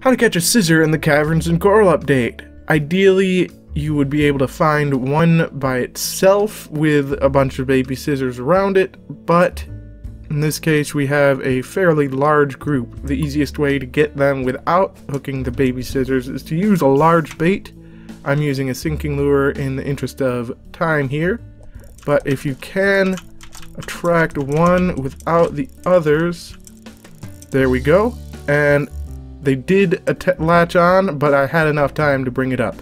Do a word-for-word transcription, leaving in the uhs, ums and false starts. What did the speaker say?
How to catch a Sizzer in the Caverns and Coral update. Ideally, you would be able to find one by itself with a bunch of baby Sizzers around it, but in this case we have a fairly large group. The easiest way to get them without hooking the baby Sizzers is to use a large bait. I'm using a sinking lure in the interest of time here, but if you can attract one without the others, there we go. And they did latch on, but I had enough time to bring it up.